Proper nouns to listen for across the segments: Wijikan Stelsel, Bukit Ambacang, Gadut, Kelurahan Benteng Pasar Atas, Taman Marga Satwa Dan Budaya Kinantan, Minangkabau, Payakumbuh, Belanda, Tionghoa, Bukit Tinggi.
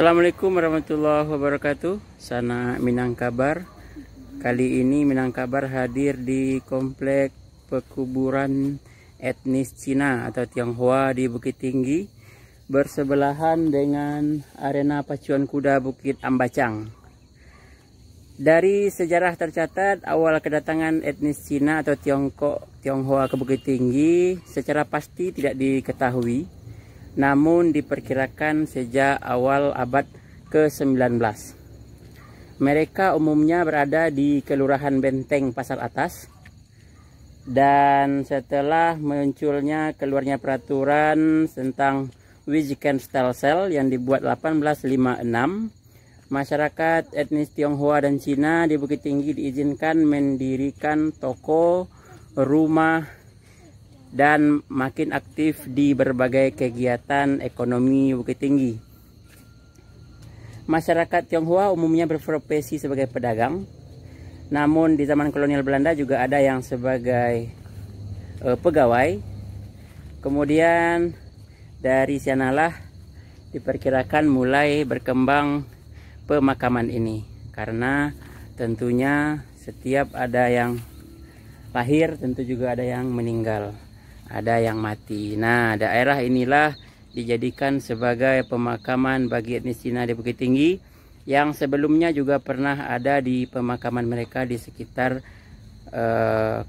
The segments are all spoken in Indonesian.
Assalamualaikum warahmatullahi wabarakatuh. Sana Minangkabar. Kali ini Minangkabar hadir di komplek pekuburan etnis Cina atau Tionghoa di Bukit Tinggi, bersebelahan dengan arena pacuan kuda Bukit Ambacang. Dari sejarah tercatat, awal kedatangan etnis Cina atau Tionghoa ke Bukit Tinggi secara pasti tidak diketahui, namun diperkirakan sejak awal abad ke-19. Mereka umumnya berada di Kelurahan Benteng Pasar Atas. Dan setelah munculnya keluarnya peraturan tentang Wijikan Stelsel yang dibuat 1856, masyarakat etnis Tionghoa dan Cina di Bukit Tinggi diizinkan mendirikan toko, rumah, dan makin aktif di berbagai kegiatan ekonomi Bukit Tinggi. Masyarakat Tionghoa umumnya berprofesi sebagai pedagang, namun di zaman kolonial Belanda juga ada yang sebagai pegawai. Kemudian dari sanalah diperkirakan mulai berkembang pemakaman ini, karena tentunya setiap ada yang lahir tentu juga ada yang meninggal, ada yang mati. Nah, daerah inilah dijadikan sebagai pemakaman bagi etnis Cina di Bukit Tinggi, yang sebelumnya juga pernah ada di pemakaman mereka di sekitar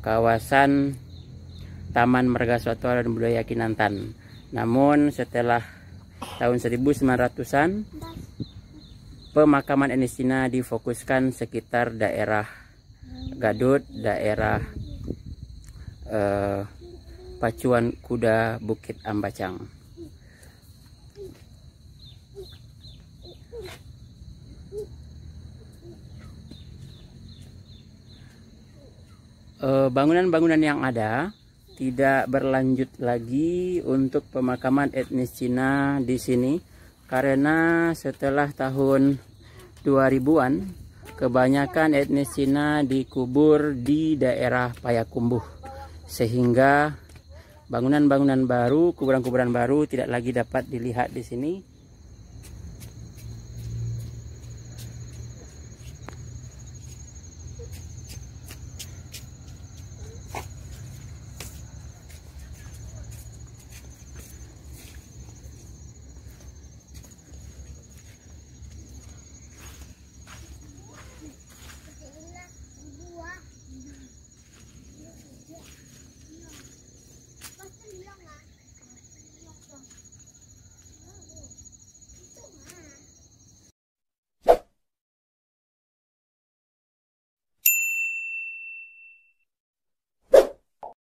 kawasan Taman Marga Satwa Dan Budaya Kinantan. Namun setelah tahun 1900-an, pemakaman etnis Cina difokuskan sekitar daerah Gadut, daerah pacuan kuda Bukit Ambacang. Bangunan-bangunan yang ada tidak berlanjut lagi untuk pemakaman etnis Cina di sini, karena setelah tahun 2000-an kebanyakan etnis Cina dikubur di daerah Payakumbuh, sehingga bangunan-bangunan baru, kuburan-kuburan baru tidak lagi dapat dilihat di sini.